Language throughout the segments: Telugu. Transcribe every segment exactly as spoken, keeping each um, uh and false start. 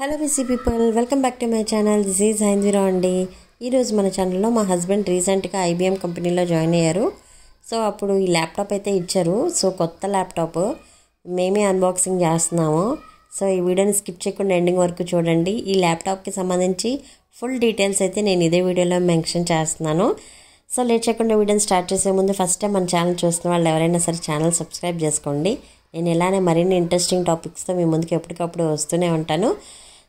Hello busy people, welcome back to my channel. This is Haindira అండి. ఈరోజు మన ఛానల్లో మా హస్బెండ్ రీసెంట్గా ఐబీఎం కంపెనీలో జాయిన్ అయ్యారు. సో అప్పుడు ఈ ల్యాప్టాప్ అయితే ఇచ్చారు. సో కొత్త ల్యాప్టాప్ మేమే అన్బాక్సింగ్ చేస్తున్నాము. సో ఈ వీడియోని స్కిప్ చేయకుండా ఎండింగ్ వరకు చూడండి. ఈ ల్యాప్టాప్కి సంబంధించి ఫుల్ డీటెయిల్స్ అయితే నేను ఇదే వీడియోలో మెన్షన్ చేస్తున్నాను. సో లేట్ చేయకుండా వీడియోని స్టార్ట్ చేసే ముందు ఫస్ట్ టైం మన ఛానల్ చూస్తున్న వాళ్ళు ఎవరైనా సరే ఛానల్ సబ్స్క్రైబ్ చేసుకోండి. నేను ఇలానే మరిన్ని ఇంట్రెస్టింగ్ టాపిక్స్తో మీ ముందుకు ఎప్పటికప్పుడు వస్తూనే ఉంటాను.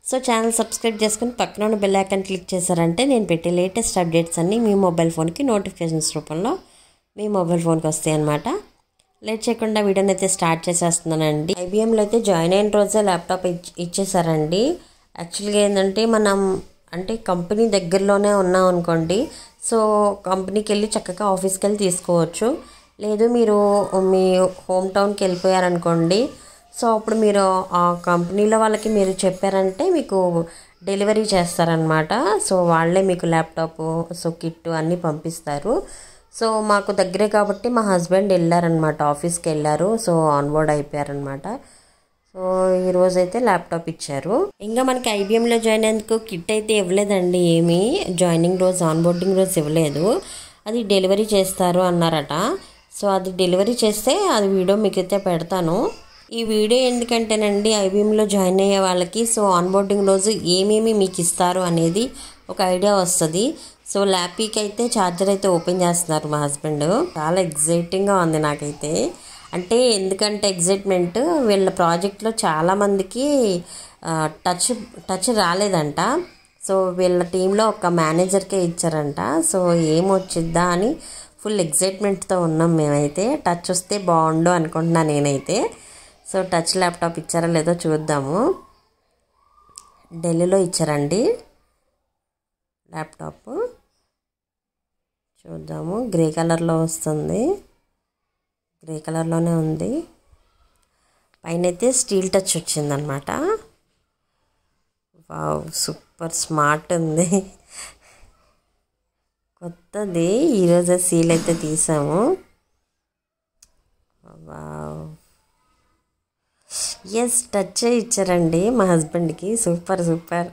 సో ఛానల్ సబ్స్క్రైబ్ చేసుకుని పక్కన ఉన్న బెల్ ఐకాన్ క్లిక్ చేశారంటే నేను పెట్టే లేటెస్ట్ అప్డేట్స్ అన్నీ మీ మొబైల్ ఫోన్కి నోటిఫికేషన్స్ రూపంలో మీ మొబైల్ ఫోన్కి వస్తాయి అన్నమాట. లేట్ చేయకుండా వీడియోని అయితే స్టార్ట్ చేసేస్తున్నానండి. ఐబీఎంలో అయితే జాయిన్ అయిన రోజే ల్యాప్టాప్ ఇచ్చేసారండి. యాక్చువల్గా ఏంటంటే మనం అంటే కంపెనీ దగ్గరలోనే ఉన్నాం అనుకోండి, సో కంపెనీకి వెళ్ళి చక్కగా ఆఫీస్కి వెళ్ళి తీసుకోవచ్చు. లేదు మీరు మీ హోమ్ టౌన్కి వెళ్ళిపోయారనుకోండి, సో అప్పుడు మీరు ఆ కంపెనీలో వాళ్ళకి మీరు చెప్పారంటే మీకు డెలివరీ చేస్తారనమాట. సో వాళ్ళే మీకు ల్యాప్టాప్ సో కిట్ అన్నీ పంపిస్తారు. సో మాకు దగ్గరే కాబట్టి మా హస్బెండ్ వెళ్ళారనమాట, ఆఫీస్కి వెళ్ళారు. సో ఆన్బోర్డ్ అయిపోయారనమాట. సో ఈరోజైతే ల్యాప్టాప్ ఇచ్చారు. ఇంకా మనకి ఐబీఎంలో జాయిన్ అయ్యేందుకు కిట్ అయితే ఇవ్వలేదండి ఏమీ. జాయినింగ్ రోజు ఆన్బోర్డింగ్ రోజు ఇవ్వలేదు, అది డెలివరీ చేస్తారు అన్నారట. సో అది డెలివరీ చేస్తే అది వీడియో మీకైతే పెడతాను. ఈ వీడియో ఎందుకంటేనండి ఐబీఎంలో జాయిన్ అయ్యే వాళ్ళకి సో ఆన్బోర్డింగ్ రోజు ఏమేమి మీకు ఇస్తారు అనేది ఒక ఐడియా వస్తుంది. సో ల్యాప్టాప్కి అయితే ఛార్జర్ అయితే ఓపెన్ చేస్తున్నారు మా హస్బెండ్. చాలా ఎగ్జైటింగ్గా ఉంది నాకైతే. అంటే ఎందుకంటే ఎగ్జైట్మెంట్, వీళ్ళ ప్రాజెక్ట్లో చాలామందికి టచ్ టచ్ రాలేదంట. సో వీళ్ళ టీంలో ఒక మేనేజర్కే ఇచ్చారంట. సో ఏమొచ్చిద్దా అని ఫుల్ ఎగ్జైట్మెంట్తో ఉన్నాం మేమైతే. టచ్ వస్తే బాగుండు అనుకుంటున్నాను నేనైతే. సో టచ్ ల్యాప్టాప్ ఇచ్చారా లేదో చూద్దాము. ఢిల్లీలో ఇచ్చారండి ల్యాప్టాప్. చూద్దాము, గ్రే కలర్లో వస్తుంది, గ్రే కలర్లోనే ఉంది. పైన అయితే స్టీల్ టచ్ వచ్చిందనమాట. వావ్, సూపర్ స్మార్ట్ ఉంది. కొత్తది ఈరోజే సీల్ అయితే తీసాము. వావ్, ఎస్ టచ్ ఇచ్చారండి మా హస్బెండ్కి. Super super.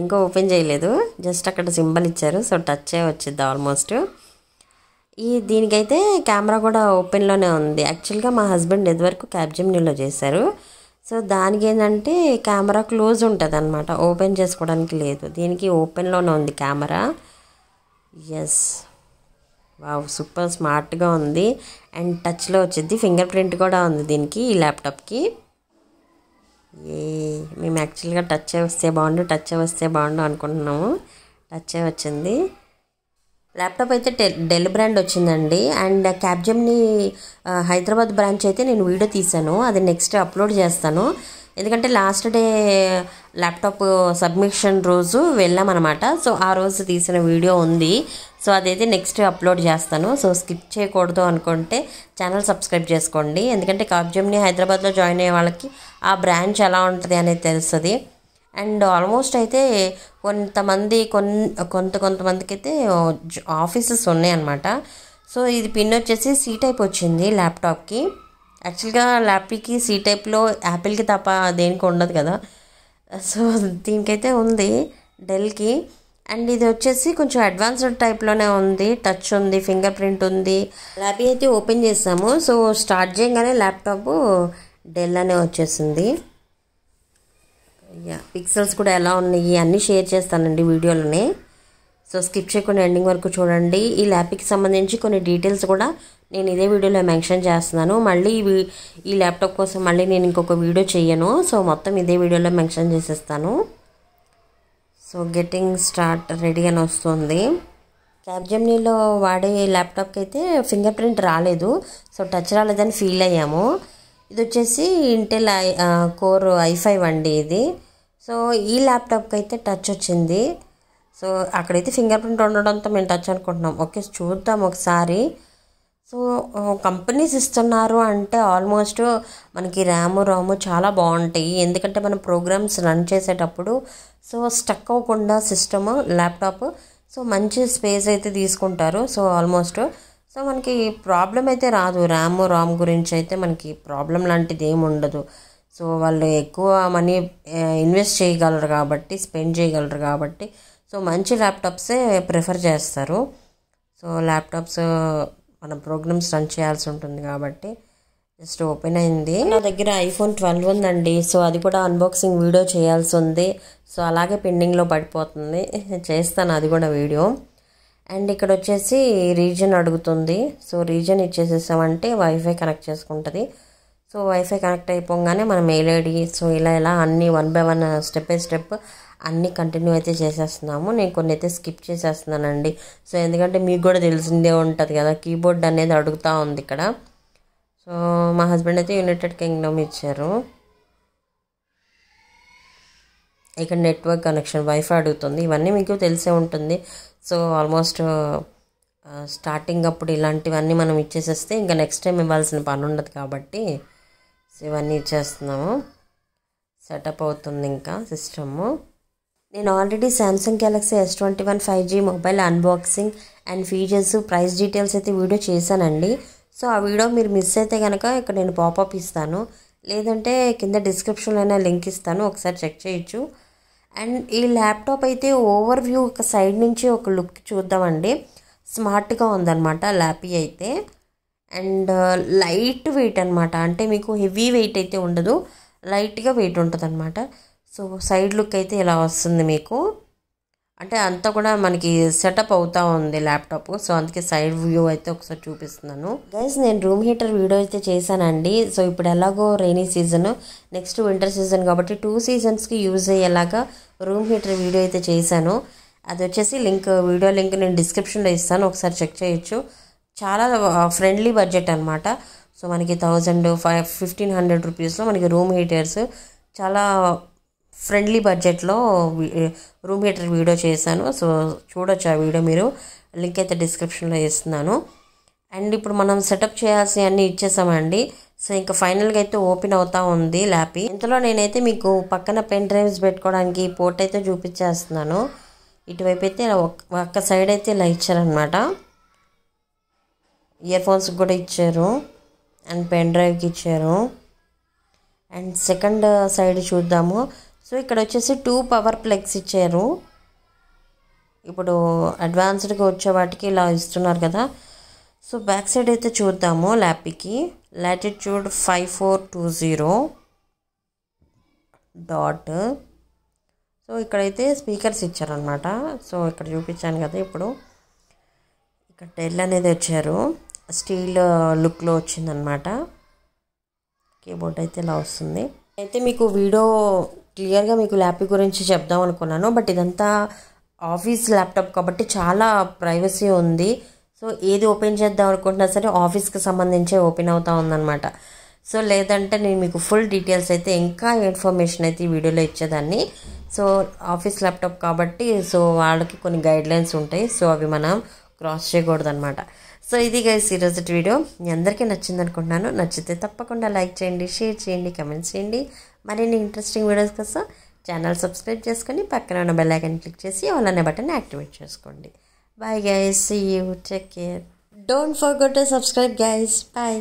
ఇంకా ఓపెన్ చేయలేదు, జస్ట్ అక్కడ సింబల్ ఇచ్చారు. సో టచ్ వచ్చింది ఆల్మోస్ట్. ఈ దీనికైతే కెమెరా కూడా ఓపెన్లోనే ఉంది. యాక్చువల్గా మా హస్బెండ్ ఇదివరకు క్యాప్జెమినీలో చేశారు. సో దానికి ఏంటంటే కెమెరా క్లోజ్ ఉంటుంది అనమాట, ఓపెన్ చేసుకోవడానికి లేదు. దీనికి ఓపెన్లోనే ఉంది కెమెరా. ఎస్, వావ్, సూపర్ స్మార్ట్గా ఉంది. అండ్ టచ్లో వచ్చింది, ఫింగర్ ప్రింట్ కూడా ఉంది దీనికి ఈ ల్యాప్టాప్కి. ఏ మేము యాక్చువల్గా టచ్ వస్తే బాగుండు టచ్ వస్తే బాగుండు అనుకుంటున్నాము. టచ్ వచ్చింది. ల్యాప్టాప్ అయితే డెల్ బ్రాండ్ వచ్చిందండి. అండ్ క్యాప్జెమినీ హైదరాబాద్ బ్రాంచ్ అయితే నేను వీడియో తీసాను, అది నెక్స్ట్ అప్లోడ్ చేస్తాను. ఎందుకంటే లాస్ట్ డే ల్యాప్టాప్ సబ్మిషన్ రోజు వెళ్ళామన్నమాట. సో ఆ రోజు తీసిన వీడియో ఉంది, సో అదైతే నెక్స్ట్ అప్లోడ్ చేస్తాను. సో స్కిప్ చేయకూడదు అనుకుంటే ఛానల్ సబ్స్క్రైబ్ చేసుకోండి. ఎందుకంటే క్యాప్జెమినీ హైదరాబాద్లో జాయిన్ అయ్యే వాళ్ళకి ఆ బ్రాంచ్ ఎలా ఉంటుంది అనేది తెలుస్తుంది. అండ్ ఆల్మోస్ట్ అయితే కొంతమంది కొన్ని కొంత కొంతమందికి అయితే ఆఫీసెస్ ఉన్నాయన్నమాట. సో ఇది పిన్ వచ్చేసి సీ టైప్ వచ్చింది ల్యాప్టాప్కి. యాక్చువల్గా ల్యాప్టాప్కి సీ టైప్లో యాపిల్కి తప్ప దేనికి ఉండదు కదా. సో దీనికైతే ఉంది డెల్కి. అండ్ ఇది వచ్చేసి కొంచెం అడ్వాన్స్డ్ టైప్లోనే ఉంది, టచ్ ఉంది, ఫింగర్ ప్రింట్ ఉంది. ల్యాప్టాప్ అయితే ఓపెన్ చేసాము. సో స్టార్ట్ చేయగానే ల్యాప్టాప్ డెల్ అనే వచ్చేసింది. యా, పిక్సెల్స్ కూడా ఎలా ఉన్నాయి అన్నీ షేర్ చేస్తానండి వీడియోలోనే. సో స్కిప్ చేయకుండా ఎండింగ్ వరకు చూడండి. ఈ ల్యాప్టాప్కి సంబంధించి కొన్ని డీటెయిల్స్ కూడా నేను ఇదే వీడియోలో మెన్షన్ చేస్తున్నాను. మళ్ళీ ఈ ల్యాప్టాప్ కోసం మళ్ళీ నేను ఇంకొక వీడియో చేయను, సో మొత్తం ఇదే వీడియోలో మెన్షన్ చేసేస్తాను. సో గెటింగ్ స్టార్ట్ రెడీ అని వస్తుంది. క్యాప్జెమినీలో వాడే ల్యాప్టాప్కి అయితే ఫింగర్ ప్రింట్ రాలేదు, సో టచ్ రాలేదని ఫీల్ అయ్యాము. ఇది వచ్చేసి Intel I core I five అండి ఇది. సో ఈ ల్యాప్టాప్కి అయితే టచ్ వచ్చింది. సో అక్కడైతే ఫింగర్ ప్రింట్ ఉండడంతో మేము టచ్ అనుకుంటున్నాం. ఓకే, చూద్దాం ఒకసారి. సో కంపెనీస్ ఇస్తున్నారు అంటే ఆల్మోస్ట్ మనకి ర్యాము రాము చాలా బాగుంటాయి. ఎందుకంటే మనం ప్రోగ్రామ్స్ రన్ చేసేటప్పుడు సో స్టక్ అవ్వకుండా సిస్టమ్ ల్యాప్టాప్ సో మంచి స్పేస్ అయితే తీసుకుంటారు. సో ఆల్మోస్ట్ సో మనకి ప్రాబ్లం అయితే రాదు, ర్యామ్ రామ్ గురించి అయితే మనకి ప్రాబ్లం లాంటిది ఏమి ఉండదు. సో వాళ్ళు ఎక్కువ మనీ ఇన్వెస్ట్ చేయగలరు కాబట్టి స్పెండ్ చేయగలరు కాబట్టి సో మంచి ల్యాప్టాప్సే ప్రిఫర్ చేస్తారు. సో ల్యాప్టాప్స్ మనం ప్రోగ్రామ్స్ రన్ చేయాల్సి ఉంటుంది కాబట్టి జస్ట్ ఓపెన్ అయింది. నా దగ్గర ఐఫోన్ ట్వెల్వ్ ఉందండి, సో అది కూడా అన్బాక్సింగ్ వీడియో చేయాల్సి ఉంది. సో అలాగే పెండింగ్లో పడిపోతుంది, చేస్తాను అది కూడా వీడియో. అండ్ ఇక్కడ వచ్చేసి రీజన్ అడుగుతుంది, సో రీజన్ ఇచ్చేసేసామంటే వైఫై కనెక్ట్ చేసుకుంటుంది. సో వైఫై కనెక్ట్ అయిపోగానే మనం మెయిల్ ఐడి సో ఇలా ఇలా అన్నీ one by one step by step అన్నీ కంటిన్యూ అయితే చేసేస్తున్నాము. నేను కొన్ని అయితే స్కిప్ చేసేస్తున్నానండి, సో ఎందుకంటే మీకు కూడా తెలిసిందే ఉంటుంది కదా కీబోర్డ్ అనేది అడుగుతూ ఉంది ఇక్కడ. సో మా హస్బెండ్ అయితే యునైటెడ్ కింగ్డమ్ ఇచ్చారు. ఇక్కడ నెట్వర్క్ కనెక్షన్ వైఫై అడుగుతుంది, ఇవన్నీ మీకు తెలిసే ఉంటుంది. సో ఆల్మోస్ట్ స్టార్టింగ్ అప్పుడు ఇలాంటివన్నీ మనం ఇచ్చేసేస్తే ఇంకా నెక్స్ట్ టైం ఇవ్వాల్సిన పని ఉండదు కాబట్టి సో ఇవన్నీ ఇచ్చేస్తున్నాము. సెటప్ అవుతుంది ఇంకా సిస్టము. నేను already Samsung Galaxy S twenty one five G mobile unboxing and features price details అయితే వీడియో చేశానండి. సో ఆ వీడియో మీరు మిస్ అయితే కనుక ఇక్కడ నేను పాపప్ ఇస్తాను, లేదంటే కింద డిస్క్రిప్షన్లోనే లింక్ ఇస్తాను, ఒకసారి చెక్ చేయొచ్చు. అండ్ ఈ ల్యాప్టాప్ అయితే ఓవర్ వ్యూ ఒక సైడ్ నుంచి ఒక లుక్ చూద్దామండి. స్మార్ట్గా ఉందన్నమాట ల్యాపీ అయితే, అండ్ లైట్ వెయిట్ అనమాట, అంటే మీకు హెవీ వెయిట్ అయితే ఉండదు, లైట్గా వెయిట్ ఉంటుంది అనమాట. సో సైడ్ లుక్ అయితే ఇలా వస్తుంది మీకు, అంటే అంతా కూడా మనకి సెటప్ అవుతూ ఉంది ల్యాప్టాప్. సో అందుకే సైడ్ వ్యూ అయితే ఒకసారి చూపిస్తున్నాను గైస్. నేను రూమ్ హీటర్ వీడియో అయితే చేశానండి. సో ఇప్పుడు ఎలాగో rainy season, next winter season కాబట్టి టూ సీజన్స్కి యూజ్ అయ్యేలాగా రూమ్ హీటర్ వీడియో అయితే చేశాను. అది వచ్చేసి లింక్ వీడియో లింక్ నేను డిస్క్రిప్షన్లో ఇస్తాను, ఒకసారి చెక్ చేయొచ్చు. చాలా ఫ్రెండ్లీ బడ్జెట్ అనమాట. సో మనకి థౌజండ్ ఫైవ్ ఫిఫ్టీన్ హండ్రెడ్ రూపీస్లో మనకి రూమ్ హీటర్స్ చాలా ఫ్రెండ్లీ బడ్జెట్లో రూమ్ హీటర్ వీడియో చేశాను. సో చూడొచ్చు ఆ వీడియో మీరు, లింక్ అయితే డిస్క్రిప్షన్లో ఇస్తున్నాను. అండ్ ఇప్పుడు మనం సెటప్ చేయాల్సినవి అన్నీ ఇచ్చేసామండి. సో ఇంకా ఫైనల్గా అయితే ఓపెన్ అవుతా ఉంది ల్యాపీ. ఇంతలో నేనైతే మీకు పక్కన పెన్ డ్రైవ్స్ పెట్టుకోవడానికి పోర్ట్ అయితే చూపించేస్తున్నాను. ఇటువైపు అయితే ఒక్క సైడ్ అయితే ఇలా ఇచ్చారనమాట, ఇయర్ ఫోన్స్ కూడా ఇచ్చారు అండ్ పెన్ డ్రైవ్కి ఇచ్చారు. అండ్ సెకండ్ సైడ్ చూద్దాము. సో ఇక్కడ వచ్చేసి టూ పవర్ ప్లగ్స్ ఇచ్చారు. ఇప్పుడు అడ్వాన్స్డ్గా వచ్చే వాటికి ఇలా ఇస్తున్నారు కదా. సో బ్యాక్ సైడ్ అయితే చూద్దాము ల్యాపీకి. Latitude five four two zero dot. So ఇక్కడైతే స్పీకర్స్ ఇచ్చారనమాట. సో ఇక్కడ చూపించాను కదా ఇప్పుడు. ఇక్కడ డెల్ అనేది వచ్చారు, స్టీల్ లుక్లో వచ్చిందనమాట. కీబోర్డ్ అయితే ఇలా వస్తుంది. అయితే మీకు వీడియో క్లియర్గా మీకు ల్యాప్టాప్ గురించి చెప్దాం అనుకున్నాను, బట్ ఇదంతా ఆఫీస్ ల్యాప్టాప్ కాబట్టి చాలా ప్రైవసీ ఉంది. సో ఏది ఓపెన్ చేద్దాం అనుకుంటున్నా సరే ఆఫీస్కి సంబంధించే ఓపెన్ అవుతా ఉందన్నమాట. సో లేదంటే నేను మీకు ఫుల్ డీటెయిల్స్ అయితే ఇంకా ఇన్ఫర్మేషన్ అయితే ఈ వీడియోలో ఇచ్చేదాన్ని. సో ఆఫీస్ ల్యాప్టాప్ కాబట్టి సో వాళ్ళకి కొన్ని గైడ్లైన్స్ ఉంటాయి, సో అవి మనం క్రాస్ చేయకూడదు అనమాట. సో ఇది గైస్ ఈరోజు వీడియో, మీ అందరికీ నచ్చింది అనుకుంటున్నాను. నచ్చితే తప్పకుండా లైక్ చేయండి, షేర్ చేయండి, కమెంట్స్ చేయండి. మరిన్ని ఇంట్రెస్టింగ్ వీడియోస్ కోసం ఛానల్ సబ్స్క్రైబ్ చేసుకొని పక్కన ఉన్న బెల్ ఐకాన్ క్లిక్ చేసి ఆల్ అనే బటన్ యాక్టివేట్ చేసుకోండి. Bye guys, see you, take care, don't forget to subscribe guys, bye.